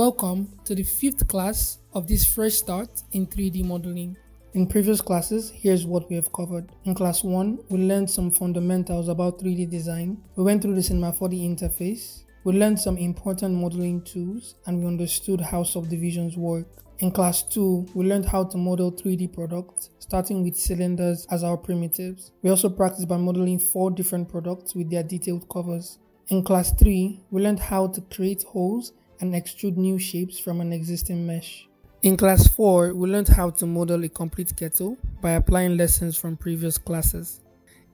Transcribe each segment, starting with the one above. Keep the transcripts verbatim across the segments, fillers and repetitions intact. Welcome to the fifth class of this fresh start in three D modeling. In previous classes, here's what we have covered. In class one, we learned some fundamentals about three D design. We went through the Cinema four D interface. We learned some important modeling tools and we understood how subdivisions work. In class two, we learned how to model three D products, starting with cylinders as our primitives. We also practiced by modeling four different products with their detailed covers. In class three, we learned how to create holes and extrude new shapes from an existing mesh. In class four, we learned how to model a complete kettle by applying lessons from previous classes.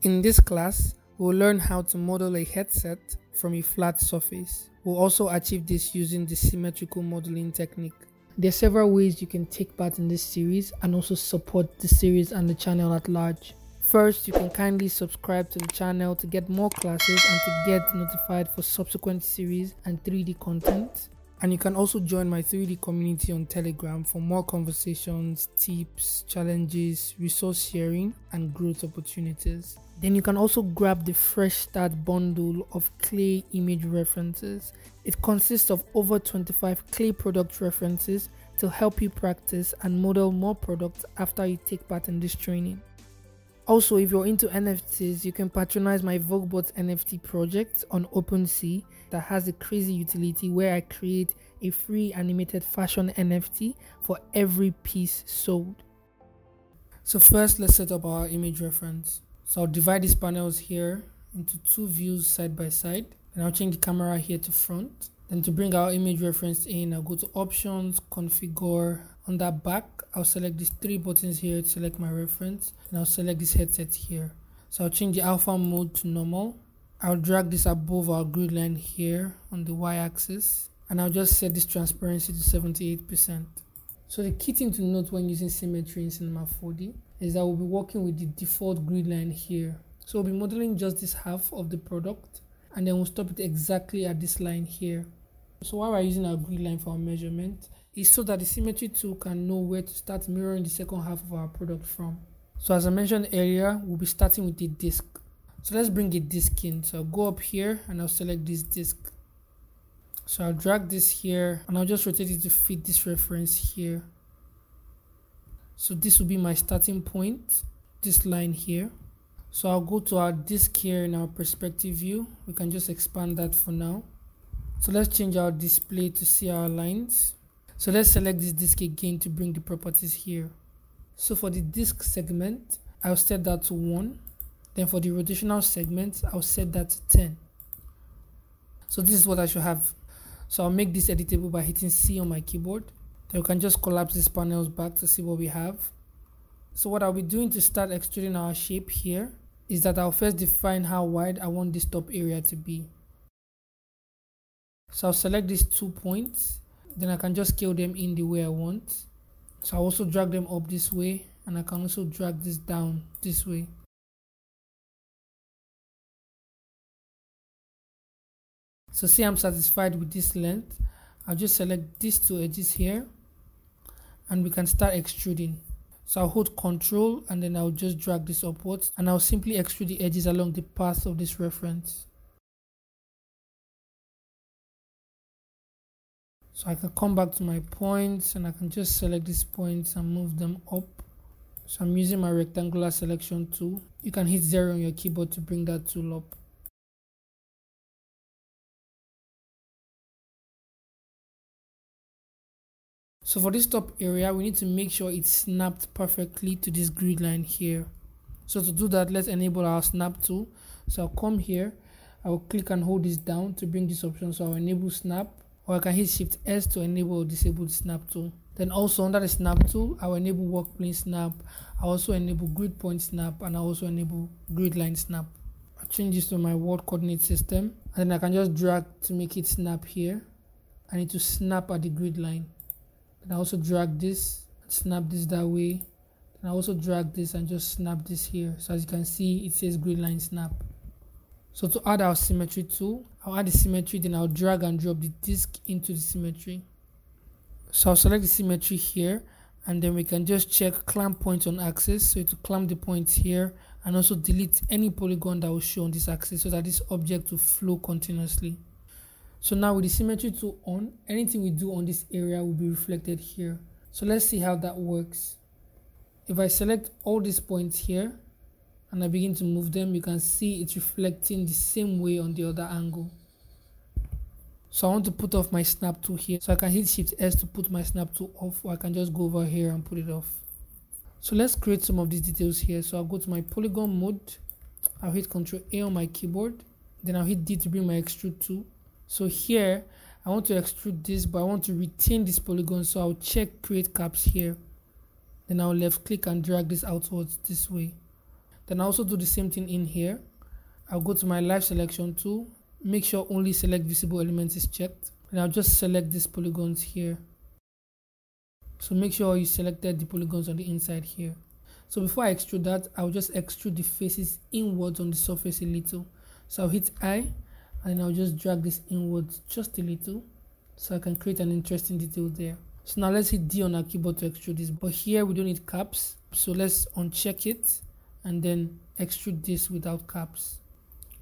In this class, we'll learn how to model a headset from a flat surface. We'll also achieve this using the symmetrical modeling technique. There are several ways you can take part in this series and also support the series and the channel at large. First, you can kindly subscribe to the channel to get more classes and to get notified for subsequent series and three D content. And you can also join my three D community on Telegram for more conversations, tips, challenges, resource sharing, and growth opportunities. Then you can also grab the Fresh Start bundle of clay image references. It consists of over twenty-five clay product references to help you practice and model more products after you take part in this training. Also, if you're into N F Ts, you can patronize my Voguebot N F T project on OpenSea that has a crazy utility where I create a free animated fashion N F T for every piece sold. So first, let's set up our image reference. So I'll divide these panels here into two views side by side, and I'll change the camera here to front. Then to bring our image reference in, I'll go to Options, Configure. On that back, I'll select these three buttons here to select my reference, and I'll select this headset here. So I'll change the alpha mode to normal. I'll drag this above our grid line here on the y-axis, and I'll just set this transparency to seventy-eight percent. So the key thing to note when using symmetry in Cinema four D is that we'll be working with the default grid line here. So we'll be modeling just this half of the product, and then we'll stop it exactly at this line here. So while we're using our grid line for our measurement, is so that the symmetry tool can know where to start mirroring the second half of our product from. So as I mentioned earlier, we'll be starting with a disc. So let's bring a disc in. So I'll go up here and I'll select this disc. So I'll drag this here and I'll just rotate it to fit this reference here. So this will be my starting point, this line here. So I'll go to our disc here in our perspective view. We can just expand that for now. So let's change our display to see our lines. So let's select this disk again to bring the properties here. So for the disk segment, I'll set that to one. Then for the rotational segment, I'll set that to ten. So this is what I should have. So I'll make this editable by hitting C on my keyboard. Then we can just collapse these panels back to see what we have. So what I'll be doing to start extruding our shape here is that I'll first define how wide I want this top area to be. So I'll select these two points. Then I can just scale them in the way I want. So I also drag them up this way, and I can also drag this down this way. So see, I'm satisfied with this length. I'll just select these two edges here and we can start extruding. So I'll hold Control and then I'll just drag this upwards, and I'll simply extrude the edges along the path of this reference. So I can come back to my points and I can just select these points and move them up. So I'm using my rectangular selection tool. You can hit zero on your keyboard to bring that tool up. So for this top area, we need to make sure it's snapped perfectly to this grid line here. So to do that, let's enable our snap tool. So I'll come here, I'll click and hold this down to bring this option. So I'll enable snap. Or I can hit Shift S to enable or disable the snap tool. Then also under the snap tool, I will enable work plane snap. I also enable grid point snap, and I also enable grid line snap. I change this to my world coordinate system, and then I can just drag to make it snap here. I need to snap at the grid line. Then I also drag this and snap this that way. Then I also drag this and just snap this here. So as you can see, it says grid line snap. So to add our symmetry tool, I'll add the symmetry, then I'll drag and drop the disk into the symmetry. So I'll select the symmetry here, and then we can just check clamp point on axis, so to clamp the point here, and also delete any polygon that will show on this axis so that this object will flow continuously. So now with the symmetry tool on, anything we do on this area will be reflected here. So let's see how that works. If I select all these points here and I begin to move them, you can see it's reflecting the same way on the other angle. So I want to put off my snap tool here. So I can hit Shift S to put my snap tool off, or I can just go over here and put it off. So let's create some of these details here. So I'll go to my polygon mode. I'll hit Control A on my keyboard. Then I'll hit D to bring my extrude tool. So here, I want to extrude this, but I want to retain this polygon. So I'll check create caps here. Then I'll left click and drag this outwards this way. Then I also do the same thing in here. I'll go to my live selection tool. Make sure only select visible elements is checked. And I'll just select these polygons here. So make sure you selected the polygons on the inside here. So before I extrude that, I'll just extrude the faces inwards on the surface a little. So I'll hit I. And I'll just drag this inwards just a little so I can create an interesting detail there. So now let's hit D on our keyboard to extrude this. But here we don't need caps. So let's uncheck it and then extrude this without caps.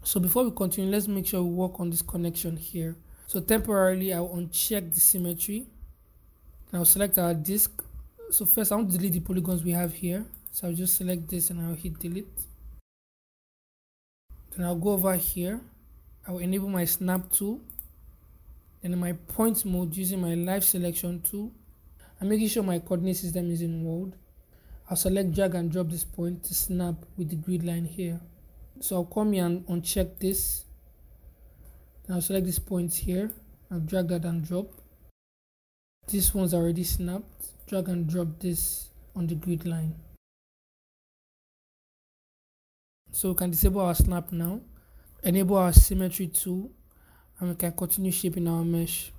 So before we continue, let's make sure we work on this connection here. So temporarily I'll uncheck the symmetry. And I'll select our disk. So first I want to delete the polygons we have here. So I'll just select this and I'll hit delete. Then I'll go over here. I will enable my snap tool, and in my point mode using my live selection tool, I'm making sure my coordinate system is in world. I'll select drag and drop this point to snap with the grid line here. So I'll come here and uncheck this. Then I'll select this point here. I'll drag that and drop. This one's already snapped. Drag and drop this on the grid line. So we can disable our snap now. Enable our symmetry tool and we can continue shaping our mesh.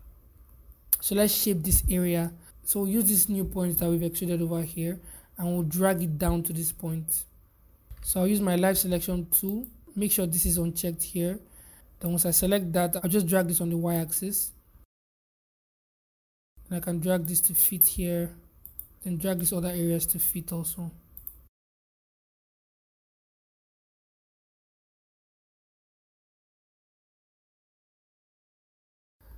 So let's shape this area. So we'll use these new points that we've extruded over here and we'll drag it down to this point. So I'll use my live selection tool. Make sure this is unchecked here. Then once I select that, I'll just drag this on the y-axis. And I can drag this to fit here. Then drag these other areas to fit also.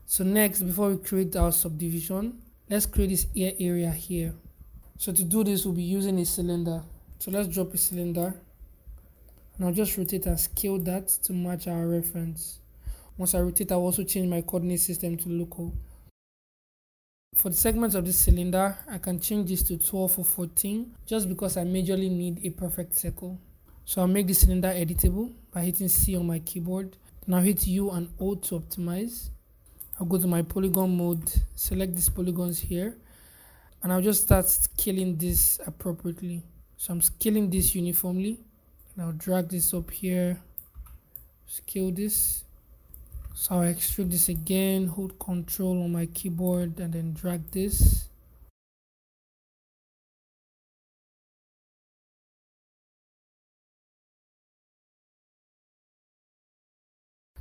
So next, before we create our subdivision, let's create this ear area here. So to do this, we'll be using a cylinder. So let's drop a cylinder. And I'll just rotate and scale that to match our reference. Once I rotate, I'll also change my coordinate system to local. For the segments of this cylinder, I can change this to twelve or fourteen, just because I majorly need a perfect circle. So I'll make the cylinder editable by hitting C on my keyboard. Now hit U and O to optimize. I'll go to my polygon mode, select these polygons here, and I'll just start scaling this appropriately. So I'm scaling this uniformly, and I'll drag this up here, scale this. So I'll extrude this again, hold Control on my keyboard, and then drag this.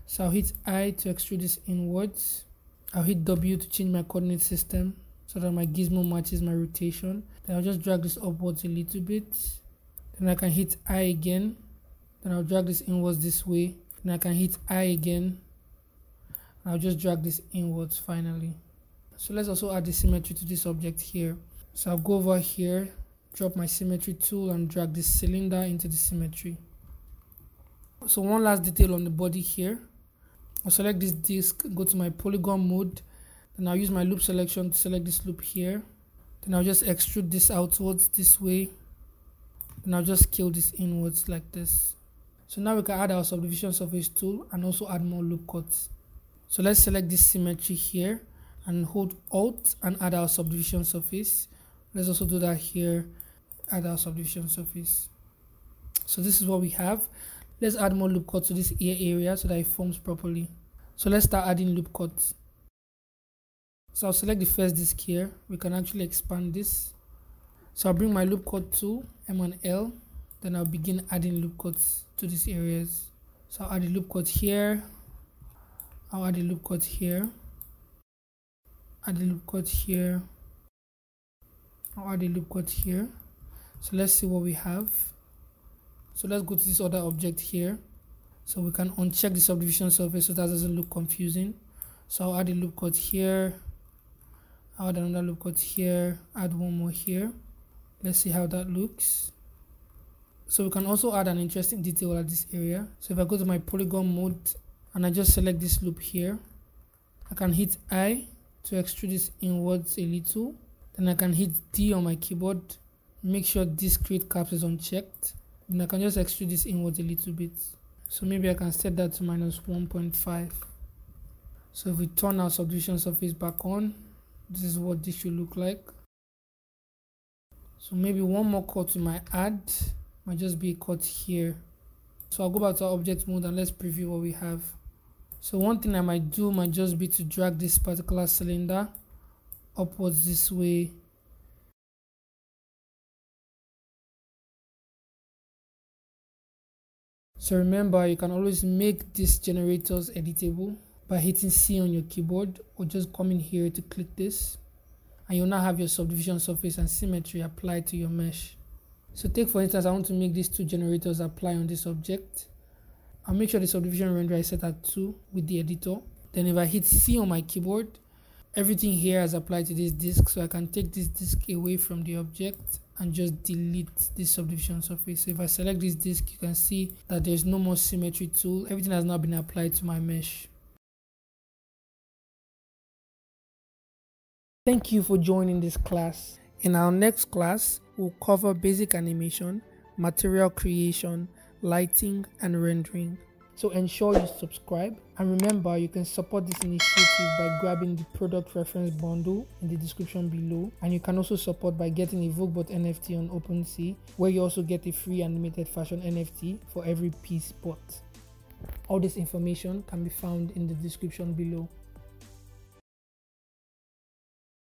So I'll hit I to extrude this inwards. I'll hit W to change my coordinate system so that my gizmo matches my rotation. Then I'll just drag this upwards a little bit. Then I can hit I again. Then I'll drag this inwards this way. Then I can hit I again. And I'll just drag this inwards finally. So let's also add the symmetry to this object here. So I'll go over here, drop my symmetry tool and drag this cylinder into the symmetry. So one last detail on the body here. I'll select this disk, go to my polygon mode, then I'll use my loop selection to select this loop here. Then I'll just extrude this outwards this way. Then I'll just scale this inwards like this. So now we can add our subdivision surface tool and also add more loop cuts. So let's select this symmetry here and hold Alt and add our subdivision surface. Let's also do that here, add our subdivision surface. So this is what we have. Let's add more loop cuts to this ear area so that it forms properly. So let's start adding loop cuts. So I'll select the first disc here. We can actually expand this. So I'll bring my loop cut tool, M and L. Then I'll begin adding loop cuts to these areas. So I'll add a loop cut here. I'll add a loop cut here. Add a loop cut here. I'll add a loop cut here. So let's see what we have. So let's go to this other object here. So we can uncheck the subdivision surface so that doesn't look confusing. So I'll add a loop cut here, I'll add another loop cut here, add one more here. Let's see how that looks. So we can also add an interesting detail at this area. So if I go to my polygon mode and I just select this loop here, I can hit I to extrude this inwards a little. Then I can hit D on my keyboard, make sure this create caps is unchecked, and I can just extrude this inwards a little bit. So maybe I can set that to minus one point five. So if we turn our subdivision surface back on, this is what this should look like. So maybe one more cut to my add might just be a cut here. So I'll go back to our object mode and let's preview what we have. So one thing I might do might just be to drag this particular cylinder upwards this way. So remember, you can always make these generators editable by hitting C on your keyboard or just coming here to click this, and you'll now have your subdivision surface and symmetry applied to your mesh. So take for instance, I want to make these two generators apply on this object. I'll make sure the subdivision render is set at two with the editor. Then if I hit C on my keyboard, everything here has applied to this disk, so I can take this disk away from the object and just delete this subdivision surface. So if I select this disk, you can see that there's no more symmetry tool. Everything has now been applied to my mesh. Thank you for joining this class. In our next class, we'll cover basic animation, material creation, lighting and rendering. So ensure you subscribe, and remember you can support this initiative by grabbing the product reference bundle in the description below, and you can also support by getting a Voguebot N F T on OpenSea, where you also get a free animated fashion N F T for every piece bought. All this information can be found in the description below.